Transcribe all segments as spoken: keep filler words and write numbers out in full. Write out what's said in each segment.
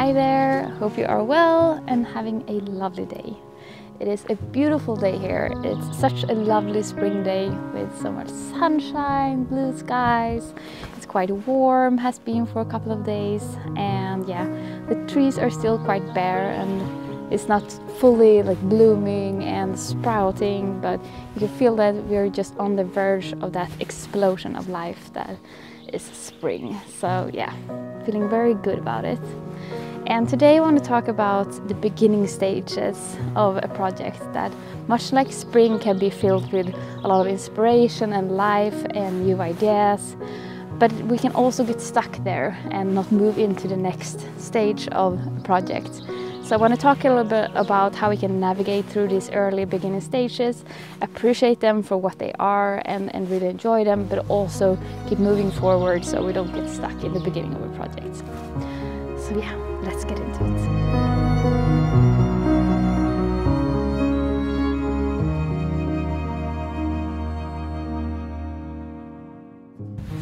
Hi there, hope you are well and having a lovely day. It is a beautiful day here. It's such a lovely spring day with so much sunshine, blue skies. It's quite warm, has been for a couple of days, and yeah, the trees are still quite bare and it's not fully like blooming and sprouting, but you can feel that we're just on the verge of that explosion of life that is spring. So yeah, feeling very good about it. And today I want to talk about the beginning stages of a project that, much like spring, can be filled with a lot of inspiration and life and new ideas. But we can also get stuck there and not move into the next stage of a project. So I want to talk a little bit about how we can navigate through these early beginning stages, appreciate them for what they are and, and really enjoy them, but also keep moving forward so we don't get stuck in the beginning of a project. So yeah, let's get into it.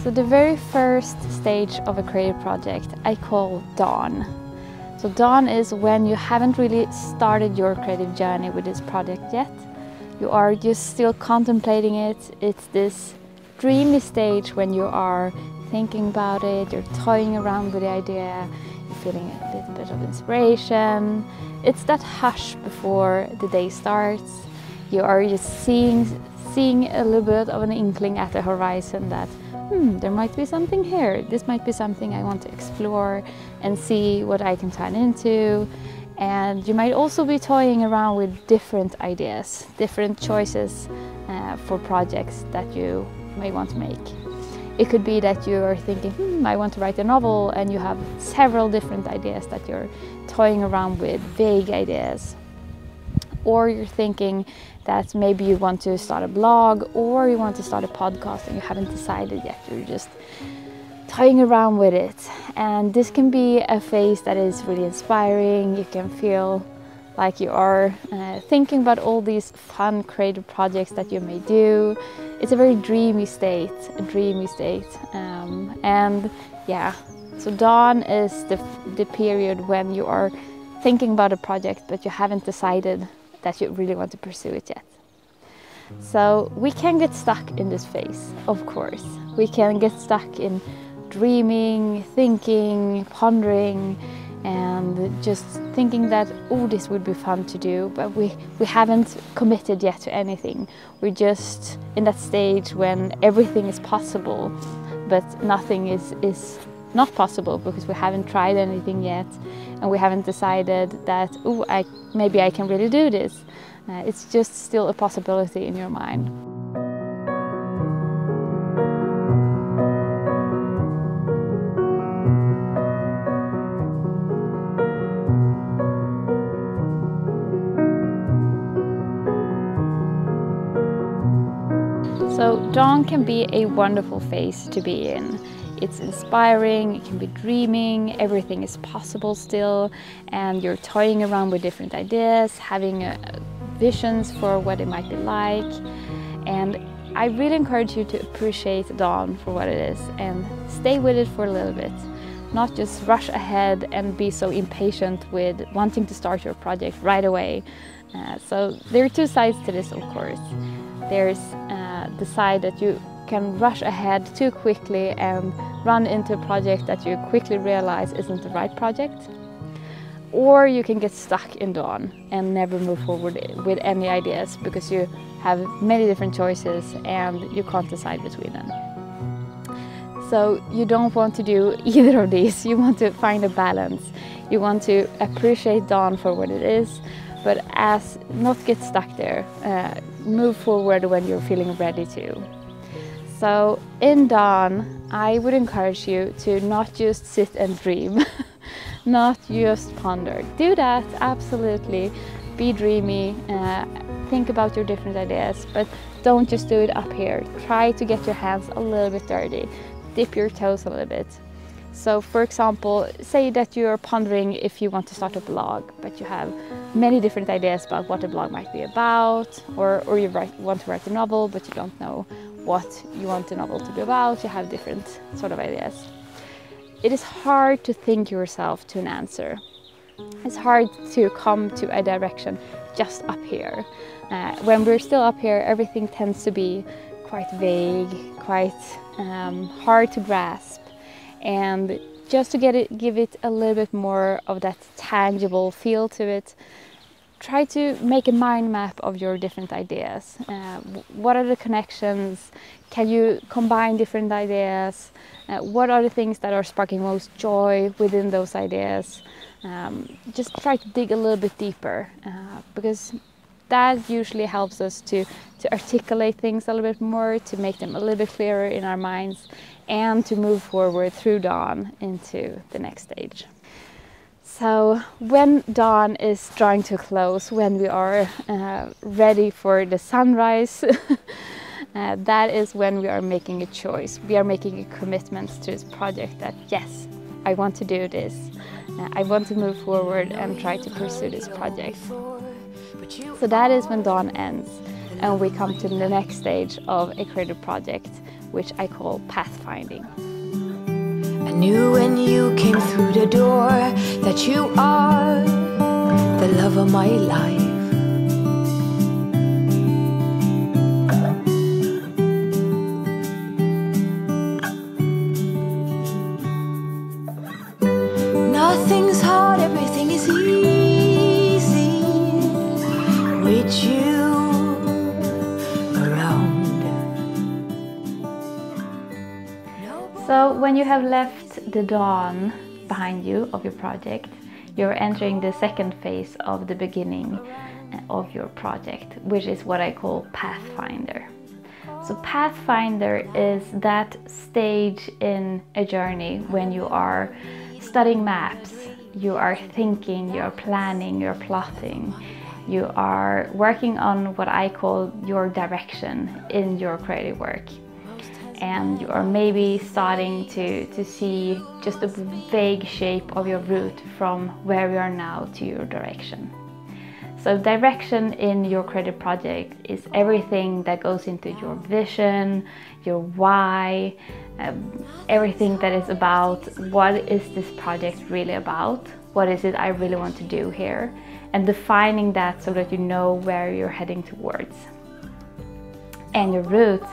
So the very first stage of a creative project I call dawn. So dawn is when you haven't really started your creative journey with this project yet. You are just still contemplating it. It's this dreamy stage when you are thinking about it, you're toying around with the idea, you're feeling a little bit of inspiration. It's that hush before the day starts. You are just seeing, seeing a little bit of an inkling at the horizon that hmm, there might be something here. This might be something I want to explore and see what I can turn into. And you might also be toying around with different ideas, different choices uh, for projects that you may want to make. It could be that you are thinking, hmm, I want to write a novel, and you have several different ideas that you're toying around with, vague ideas. Or you're thinking that maybe you want to start a blog, or you want to start a podcast and you haven't decided yet, you're just toying around with it. And this can be a phase that is really inspiring. You can feel like you are uh, thinking about all these fun creative projects that you may do. It's a very dreamy state, a dreamy state. Um, and yeah, so dawn is the, the period when you are thinking about a project, but you haven't decided that you really want to pursue it yet. So we can get stuck in this phase, of course. We can get stuck in dreaming, thinking, pondering, and just thinking that, oh, this would be fun to do, but we, we haven't committed yet to anything. We're just in that stage when everything is possible, but nothing is, is not possible because we haven't tried anything yet, and we haven't decided that, oh, I, maybe I can really do this. Uh, it's just still a possibility in your mind. So dawn can be a wonderful phase to be in. It's inspiring, it can be dreaming, everything is possible still, and you're toying around with different ideas, having a, a visions for what it might be like. And I really encourage you to appreciate dawn for what it is and stay with it for a little bit. Not just rush ahead and be so impatient with wanting to start your project right away. Uh, so there are two sides to this, of course. There's uh, the side that you can rush ahead too quickly and run into a project that you quickly realize isn't the right project. Or you can get stuck in dawn and never move forward with any ideas because you have many different choices and you can't decide between them. So you don't want to do either of these. You want to find a balance. You want to appreciate dawn for what it is, but as not get stuck there. Uh, move forward when you're feeling ready to. So in dawn, I would encourage you to not just sit and dream, not just ponder. Do that, absolutely. Be dreamy, uh, think about your different ideas, but don't just do it up here. Try to get your hands a little bit dirty, dip your toes a little bit. So for example, say that you're pondering if you want to start a blog, but you have many different ideas about what a blog might be about, or, or you write, want to write a novel, but you don't know what you want the novel to be about. You have different sort of ideas. It is hard to think yourself to an answer. It's hard to come to a direction just up here. Uh, when we're still up here, everything tends to be quite vague, quite um, hard to grasp. And just to get it, give it a little bit more of that tangible feel to it, try to make a mind map of your different ideas. Uh, what are the connections? Can you combine different ideas? Uh, what are the things that are sparking most joy within those ideas? Um, just try to dig a little bit deeper, uh, because that usually helps us to, to articulate things a little bit more, to make them a little bit clearer in our minds, and to move forward through dawn into the next stage. So when dawn is drawing to a close, when we are uh, ready for the sunrise, uh, that is when we are making a choice. We are making a commitment to this project that, yes, I want to do this. Uh, I want to move forward and try to pursue this project. So that is when dawn ends, and we come to the next stage of a creative project, which I call pathfinding. I knew when you came through the door that you are the love of my life. Nothing's hard, everything is easy with you around. So when you have left the dawn behind you of your project, you're entering the second phase of the beginning of your project, which is what I call Pathfinder. So Pathfinder is that stage in a journey when you are studying maps, you are thinking, you're planning, you're plotting, you are working on what I call your direction in your creative work. And you are maybe starting to, to see just a vague shape of your route from where you are now to your direction. So direction in your creative project is everything that goes into your vision, your why, um, everything that is about what is this project really about, what is it I really want to do here, and defining that so that you know where you're heading towards. And your route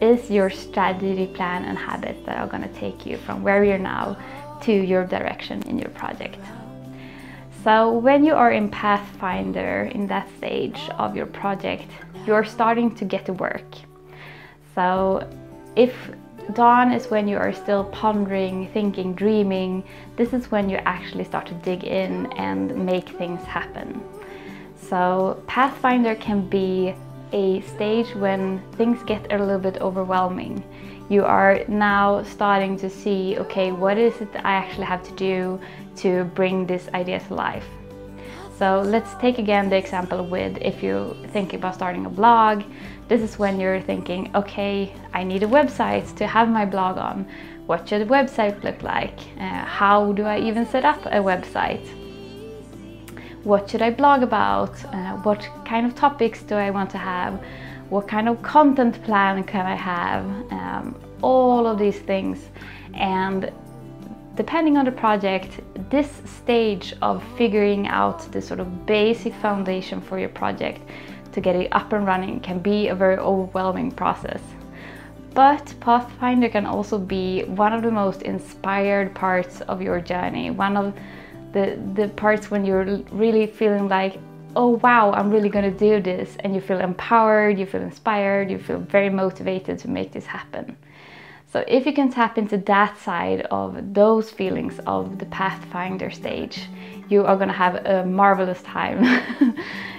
is your strategy, plan, and habits that are going to take you from where you're now to your direction in your project. So when you are in Pathfinder, in that stage of your project, you're starting to get to work. So if dawn is when you are still pondering, thinking, dreaming, this is when you actually start to dig in and make things happen. So Pathfinder can be a stage when things get a little bit overwhelming. You are now starting to see, okay, what is it that I actually have to do to bring this idea to life? So let's take again the example with if you think about starting a blog. This is when you're thinking, okay, I need a website to have my blog on. What should a website look like? Uh, how do I even set up a website? What should I blog about? Uh, what kind of topics do I want to have? What kind of content plan can I have? Um, all of these things. And depending on the project, this stage of figuring out the sort of basic foundation for your project to get it up and running can be a very overwhelming process. But Pathfinder can also be one of the most inspired parts of your journey, one of The, the parts when you're really feeling like, oh wow, I'm really gonna do this, and you feel empowered, you feel inspired, you feel very motivated to make this happen. So if you can tap into that side of those feelings of the Pathfinder stage, you are gonna have a marvelous time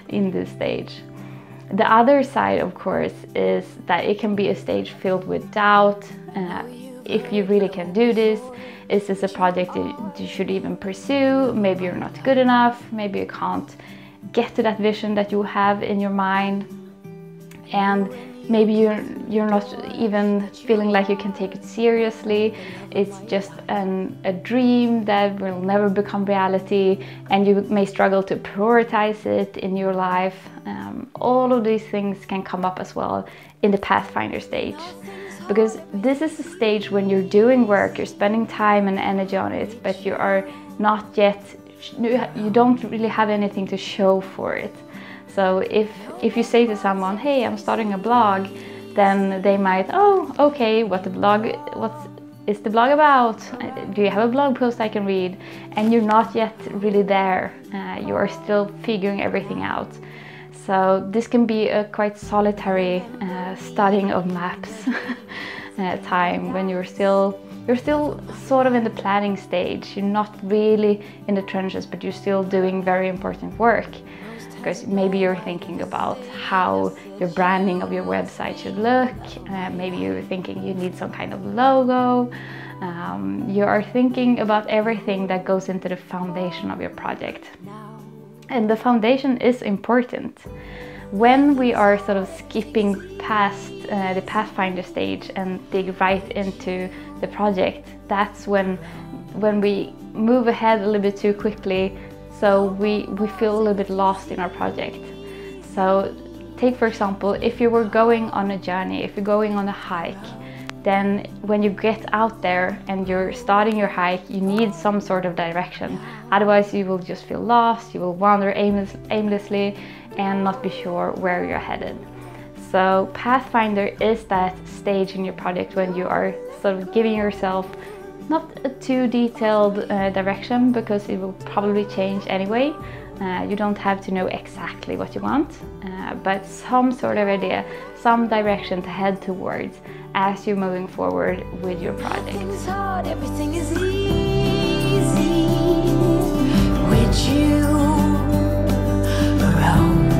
in this stage. The other side, of course, is that it can be a stage filled with doubt. Uh, if you really can do this, is this a project that you should even pursue? Maybe you're not good enough, maybe you can't get to that vision that you have in your mind, and maybe you're, you're not even feeling like you can take it seriously. It's just an, a dream that will never become reality, and you may struggle to prioritize it in your life. Um, all of these things can come up as well in the Pathfinder stage. because this is a stage when you're doing work, you're spending time and energy on it, but you are not yet, you don't really have anything to show for it. So if, if you say to someone, hey, I'm starting a blog, then they might, oh, okay, what the blog, what is the blog about? Do you have a blog post I can read? And you're not yet really there. Uh, you are still figuring everything out. So this can be a quite solitary uh, studying of maps uh, time when you're still, you're still sort of in the planning stage. You're not really in the trenches, but you're still doing very important work. Because maybe you're thinking about how your branding of your website should look, uh, maybe you're thinking you need some kind of logo. Um, you are thinking about everything that goes into the foundation of your project. And the foundation is important. When we are sort of skipping past uh, the Pathfinder stage and dig right into the project, that's when, when we move ahead a little bit too quickly. So we, we feel a little bit lost in our project. So take, for example, if you were going on a journey, if you're going on a hike, then when you get out there and you're starting your hike, you need some sort of direction. Otherwise you will just feel lost, you will wander aimless, aimlessly and not be sure where you're headed. So Pathfinder is that stage in your project when you are sort of giving yourself not a too detailed uh, direction, because it will probably change anyway. Uh, you don't have to know exactly what you want, uh, but some sort of idea, some direction to head towards as you're moving forward with your project. Everything is hard, everything is easy with you around.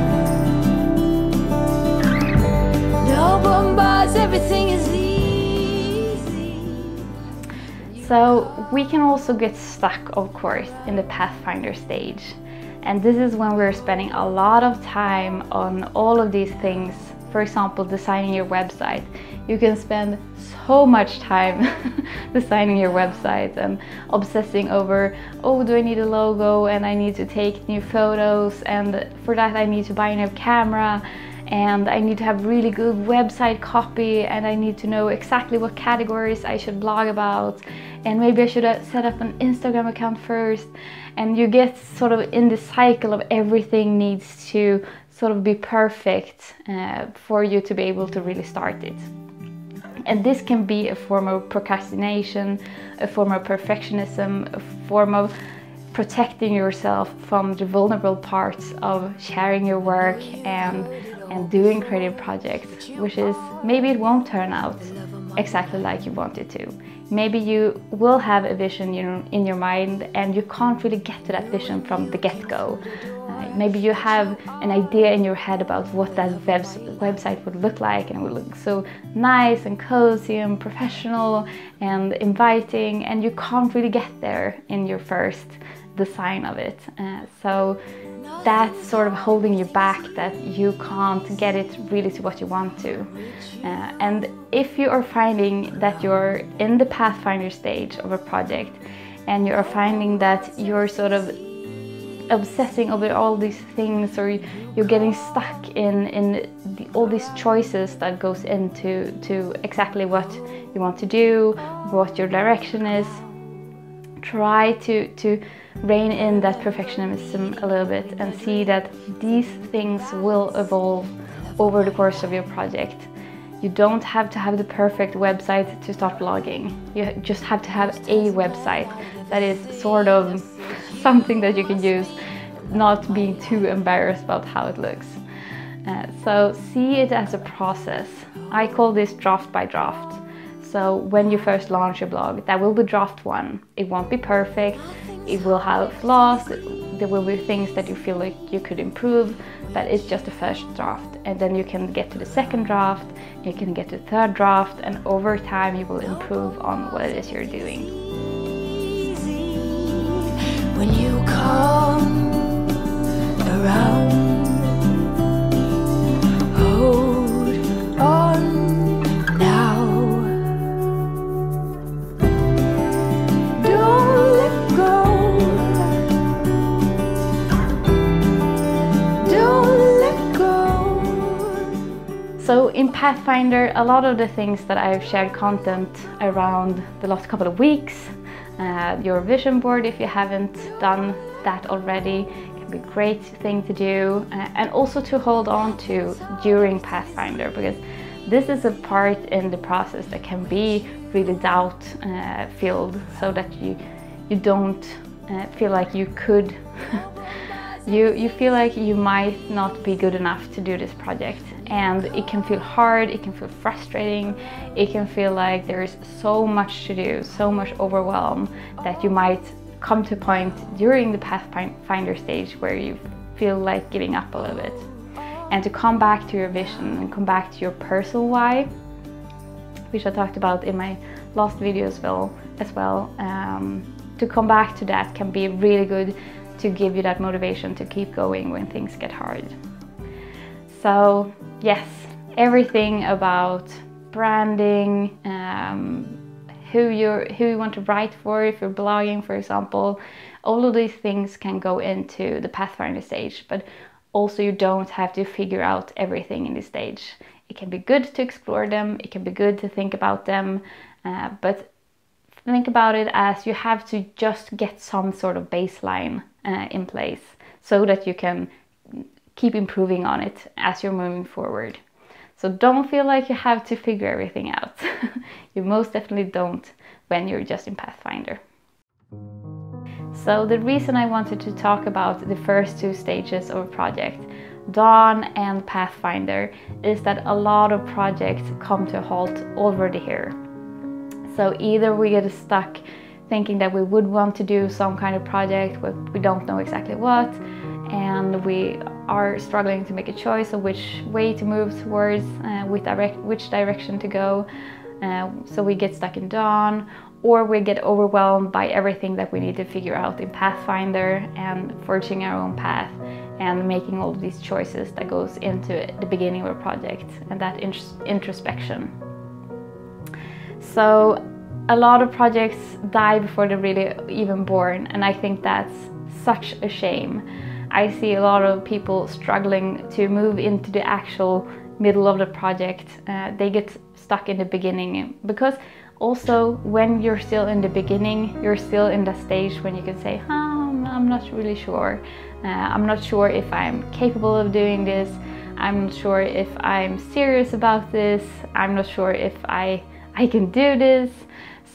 No bombs, everything is easy. So we can also get stuck, of course, in the Pathfinder stage. And this is when we're spending a lot of time on all of these things. For example, designing your website. You can spend so much time designing your website and obsessing over, oh, do I need a logo, and I need to take new photos, and for that I need to buy a new camera, and I need to have really good website copy, and I need to know exactly what categories I should blog about, and maybe I should set up an Instagram account first. And you get sort of in the cycle of everything needs to sort of be perfect uh, for you to be able to really start it. And this can be a form of procrastination, a form of perfectionism, a form of protecting yourself from the vulnerable parts of sharing your work and and doing creative projects, which is maybe it won't turn out exactly like you want it to. Maybe you will have a vision in your mind and you can't really get to that vision from the get-go. Uh, maybe you have an idea in your head about what that web website would look like, and it would look so nice and cozy and professional and inviting, and you can't really get there in your first design of it. Uh, so that's sort of holding you back, that you can't get it really to what you want to. Uh, and if you are finding that you're in the Pathfinder stage of a project and you are finding that you're sort of obsessing over all these things, or you're getting stuck in, in the, all these choices that goes into to exactly what you want to do, what your direction is, try to, to rein in that perfectionism a little bit and see that these things will evolve over the course of your project. You don't have to have the perfect website to start blogging. You just have to have a website that is sort of something that you can use, not being too embarrassed about how it looks. Uh, so see it as a process. I call this draft by draft. So when you first launch your blog, that will be draft one. It won't be perfect, it will have flaws, there will be things that you feel like you could improve, but it's just the first draft. And then you can get to the second draft, you can get to the third draft, and over time you will improve on what it is you're doing. When you come around, hold on. So In Pathfinder, a lot of the things that I've shared content around the last couple of weeks, uh, your vision board, if you haven't done that already, can be a great thing to do uh, and also to hold on to during Pathfinder, because this is a part in the process that can be really doubt-filled, uh, so that you you don't uh, feel like you could, you you feel like you might not be good enough to do this project, and it can feel hard, it can feel frustrating, it can feel like there is so much to do, so much overwhelm, that you might come to a point during the Pathfinder stage where you feel like giving up a little bit. And to come back to your vision and come back to your personal why, which I talked about in my last video as well, as well. Um, to come back to that can be really good to give you that motivation to keep going when things get hard. So yes, everything about branding, um, who you're, who you want to write for, if you're blogging, for example, all of these things can go into the Pathfinder stage, but also, you don't have to figure out everything in this stage. It can be good to explore them, it can be good to think about them, uh, but think about it as you have to just get some sort of baseline uh, in place so that you can keep improving on it as you're moving forward. So don't feel like you have to figure everything out. You most definitely don't when you're just in Pathfinder. So the reason I wanted to talk about the first two stages of a project, Dawn and Pathfinder, is that a lot of projects come to a halt already here. So either we get stuck thinking that we would want to do some kind of project, but we don't know exactly what, and we are struggling to make a choice of which way to move towards, uh, with direct, which direction to go. Uh, so we get stuck in Dawn, or we get overwhelmed by everything that we need to figure out in Pathfinder and forging our own path and making all of these choices that goes into the beginning of a project and that introspection. So a lot of projects die before they're really even born, and I think that's such a shame. I see a lot of people struggling to move into the actual middle of the project. Uh, they get stuck in the beginning, because also, when you're still in the beginning, you're still in that stage when you can say, oh, I'm not really sure. Uh, I'm not sure if I'm capable of doing this. I'm not sure if I'm serious about this. I'm not sure if I, I can do this.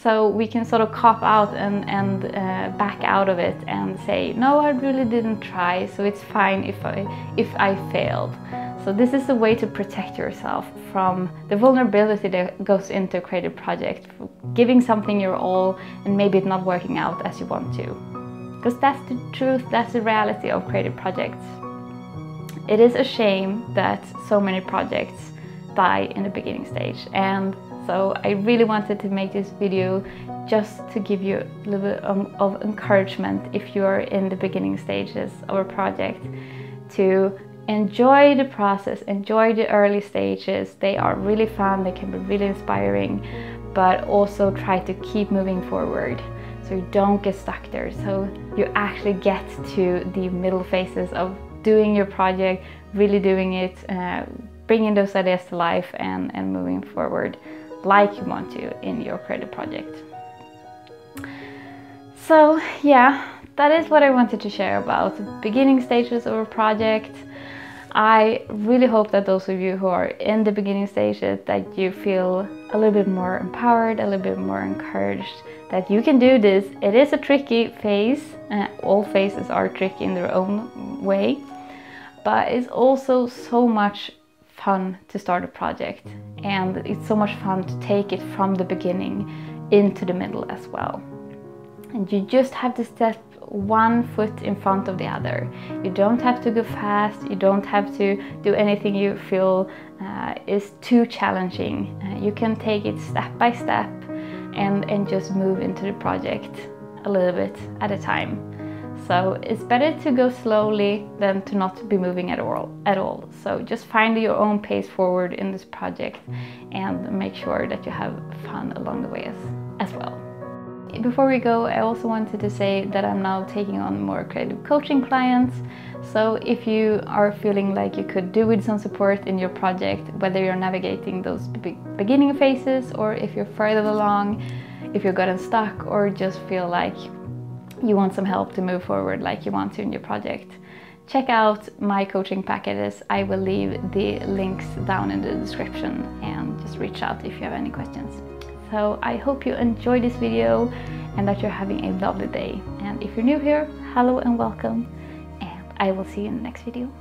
So we can sort of cop out and, and uh, back out of it and say, no, I really didn't try, so it's fine if I, if I failed. So this is a way to protect yourself from the vulnerability that goes into a creative project, giving something your all and maybe it not working out as you want to. Because that's the truth, that's the reality of creative projects. It is a shame that so many projects die in the beginning stage. And so I really wanted to make this video just to give you a little bit of encouragement if you're in the beginning stages of a project, to enjoy the process, enjoy the early stages. They are really fun, they can be really inspiring, but also try to keep moving forward so you don't get stuck there. So you actually get to the middle phases of doing your project, really doing it, uh, bringing those ideas to life and, and moving forward like you want to in your creative project. So yeah, that is what I wanted to share about the beginning stages of a project. I really hope that those of you who are in the beginning stages, that you feel a little bit more empowered, a little bit more encouraged, that you can do this. It is a tricky phase. Uh, all phases are tricky in their own way, but it's also so much fun to start a project, and it's so much fun to take it from the beginning into the middle as well. And you just have to step one foot in front of the other. You don't have to go fast, you don't have to do anything you feel uh, is too challenging. Uh, you can take it step by step and, and just move into the project a little bit at a time. So it's better to go slowly than to not be moving at all. At all. So just find your own pace forward in this project and make sure that you have fun along the way as, as well. Before we go, I also wanted to say that I'm now taking on more creative coaching clients. So if you are feeling like you could do with some support in your project, whether you're navigating those beginning phases or if you're further along, if you're gotten stuck or just feel like you want some help to move forward like you want to in your project, check out my coaching packages. I will leave the links down in the description and just reach out if you have any questions. So I hope you enjoyed this video and that you're having a lovely day. And if you're new here, hello and welcome. And I will see you in the next video.